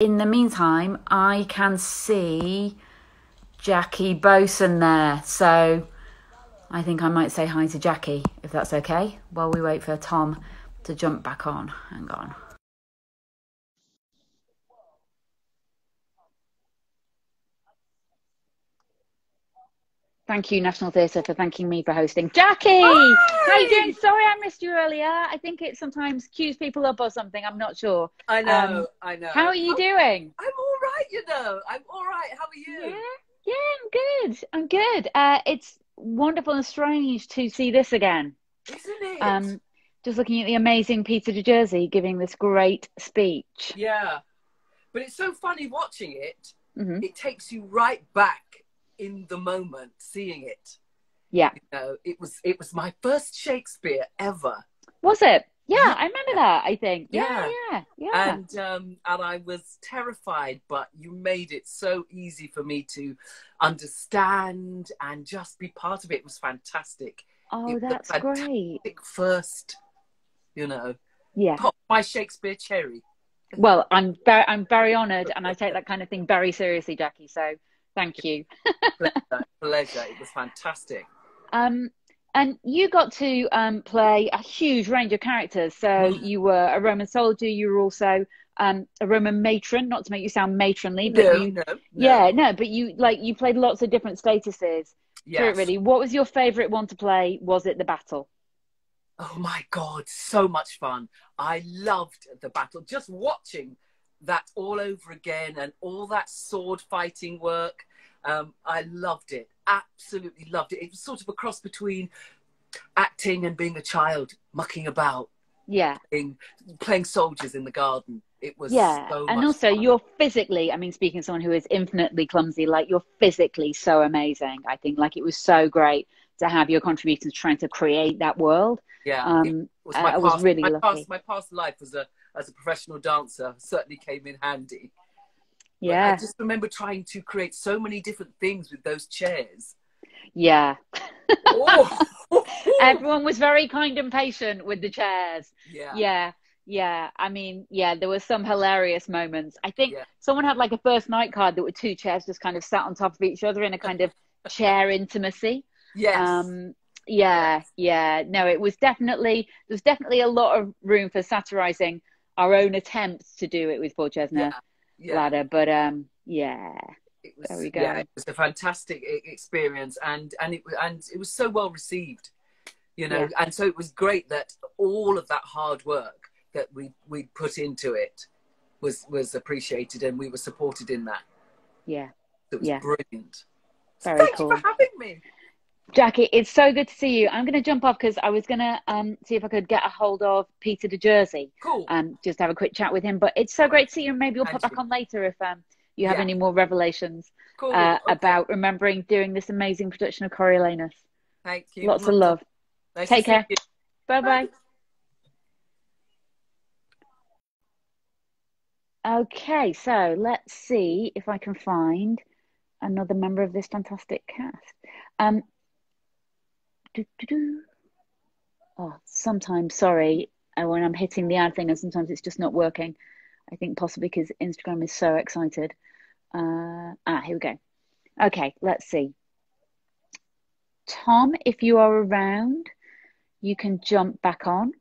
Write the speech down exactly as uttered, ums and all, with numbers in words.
in the meantime, I can see Jackie Boatswain there. So I think I might say hi to Jackie, if that's okay, while we wait for Tom to jump back on. Hang on. Thank you, National Theatre, for thanking me for hosting. Jackie! Hi! How are you doing? Sorry I missed you earlier. I think it sometimes cues people up or something. I'm not sure. I know, um, I know. How are you I'm, doing? I'm all right, you know. I'm all right. How are you? Yeah, yeah, I'm good. I'm good. Uh, it's wonderful and strange to see this again. Isn't it? Um, just looking at the amazing Peter de Jersey giving this great speech. Yeah. But it's so funny watching it. Mm-hmm. It takes you right back in the moment, seeing it. Yeah, you know, it was it was my first Shakespeare ever. Was it? Yeah, I remember that. I think. Yeah, yeah, yeah. yeah. And um, and I was terrified, but you made it so easy for me to understand and just be part of it. It was fantastic. Oh, it that's was fantastic great. First, you know. Yeah. Pop my Shakespeare cherry. Well, I'm very I'm very honoured, and I take that kind of thing very seriously, Jackie. So. Thank you. Pleasure, pleasure. It was fantastic. Um, and you got to um, play a huge range of characters. So mm. you were a Roman soldier. You were also um, a Roman matron. Not to make you sound matronly, but no, you, no, no. yeah, no. But you like you played lots of different statuses. Yes. Really. What was your favourite one to play? Was it the battle? Oh my God, so much fun! I loved the battle. Just watching that all over again and all that sword fighting work. Um, I loved it, absolutely loved it. It was sort of a cross between acting and being a child, mucking about. Yeah. Playing, playing soldiers in the garden. It was yeah. so much And also fun. You're physically, I mean, speaking of someone who is infinitely clumsy, like you're physically so amazing, I think. Like it was so great to have your contributions trying to create that world. Yeah, um, it was, my uh, past, I was really my lucky. Past, my past life was a, as a professional dancer certainly came in handy. Yeah. But I just remember trying to create so many different things with those chairs. Yeah. Oh. Everyone was very kind and patient with the chairs. Yeah. Yeah. Yeah. I mean, yeah, there were some hilarious moments. I think yeah. someone had like a first night card that were two chairs just kind of sat on top of each other in a kind of chair intimacy. Yes. Um, yeah. Yeah. No, it was definitely, there's definitely a lot of room for satirizing our own attempts to do it with Paul Chesner yeah, yeah. Ladder, but um, yeah, it was, there we go. Yeah, it was a fantastic experience, and and it and it was so well received, you know. Yeah. And so it was great that all of that hard work that we we put into it was was appreciated, and we were supported in that. Yeah, it was yeah. brilliant. So Very thank cool. you for having me. Jackie, it's so good to see you. I'm going to jump off because I was going to um, see if I could get a hold of Peter de Jersey. Cool. Um, just have a quick chat with him. But it's so great to see you. Maybe you'll pop back on later if um, you have yeah. any more revelations cool. uh, okay. about remembering doing this amazing production of Coriolanus. Thank you. Lots of love. Nice Take care. Bye-bye. Okay, so let's see if I can find another member of this fantastic cast. Um, Do, do, do. Oh, sometimes, sorry, when I'm hitting the ad thing and sometimes it's just not working. I think possibly because Instagram is so excited. Uh, ah, here we go. Okay, let's see. Tom, if you are around, you can jump back on.